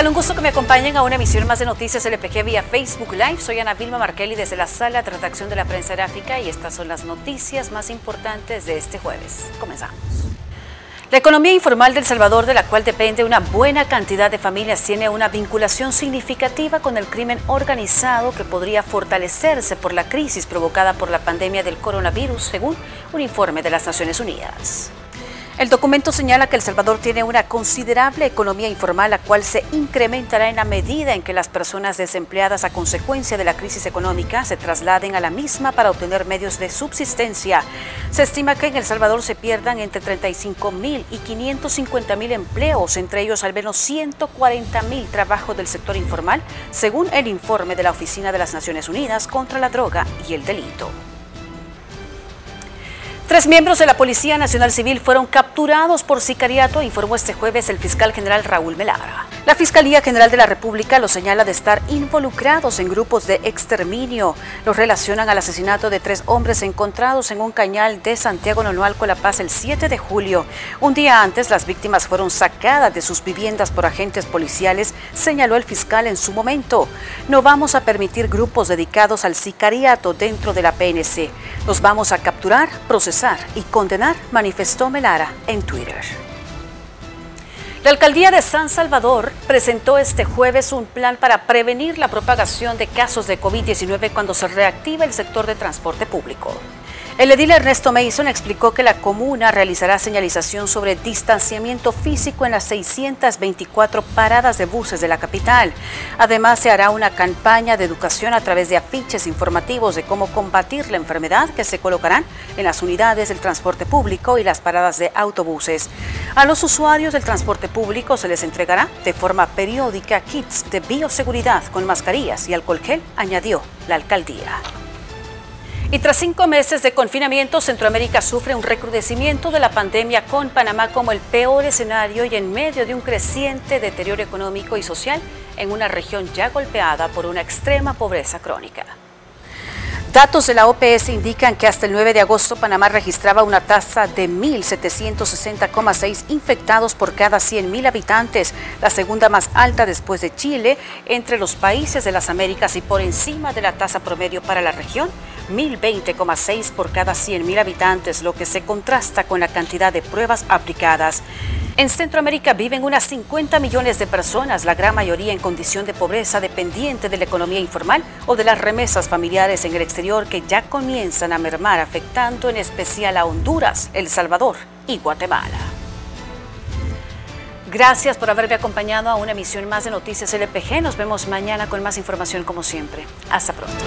tal? Un gusto que me acompañen a una emisión más de Noticias LPG vía Facebook Live. Soy Ana Vilma Markelli desde la sala de redacción de La Prensa Gráfica y estas son las noticias más importantes de este jueves. Comenzamos. La economía informal de El Salvador, de la cual depende una buena cantidad de familias, tiene una vinculación significativa con el crimen organizado que podría fortalecerse por la crisis provocada por la pandemia del coronavirus, según un informe de las Naciones Unidas. El documento señala que El Salvador tiene una considerable economía informal, la cual se incrementará en la medida en que las personas desempleadas a consecuencia de la crisis económica se trasladen a la misma para obtener medios de subsistencia. Se estima que en El Salvador se pierdan entre 35.000 y 550.000 empleos, entre ellos al menos 140.000 trabajos del sector informal, según el informe de la Oficina de las Naciones Unidas contra la Droga y el Delito. 3 miembros de la Policía Nacional Civil fueron capturados por sicariato, informó este jueves el fiscal general Raúl Melara. La Fiscalía General de la República los señala de estar involucrados en grupos de exterminio. Los relacionan al asesinato de 3 hombres encontrados en un cañal de Santiago Nonualco, La Paz, el 7 de julio. Un día antes, las víctimas fueron sacadas de sus viviendas por agentes policiales, señaló el fiscal en su momento. No vamos a permitir grupos dedicados al sicariato dentro de la PNC. Los vamos a capturar, procesar y condenar, manifestó Melara en Twitter. La Alcaldía de San Salvador presentó este jueves un plan para prevenir la propagación de casos de COVID-19 cuando se reactiva el sector de transporte público. El edil Ernesto Mason explicó que la comuna realizará señalización sobre distanciamiento físico en las 624 paradas de buses de la capital. Además, se hará una campaña de educación a través de afiches informativos de cómo combatir la enfermedad que se colocarán en las unidades del transporte público y las paradas de autobuses. A los usuarios del transporte público se les entregará de forma periódica kits de bioseguridad con mascarillas y alcohol gel, añadió la alcaldía. Y tras 5 meses de confinamiento, Centroamérica sufre un recrudecimiento de la pandemia con Panamá como el peor escenario y en medio de un creciente deterioro económico y social en una región ya golpeada por una extrema pobreza crónica. Datos de la OPS indican que hasta el 9 de agosto Panamá registraba una tasa de 1.760,6 infectados por cada 100.000 habitantes, la segunda más alta después de Chile entre los países de las Américas y por encima de la tasa promedio para la región, 1.020,6 por cada 100.000 habitantes, lo que se contrasta con la cantidad de pruebas aplicadas. En Centroamérica viven unas 50 millones de personas, la gran mayoría en condición de pobreza dependiente de la economía informal o de las remesas familiares en el exterior que ya comienzan a mermar, afectando en especial a Honduras, El Salvador y Guatemala. Gracias por haberme acompañado a una emisión más de Noticias LPG. Nos vemos mañana con más información como siempre. Hasta pronto.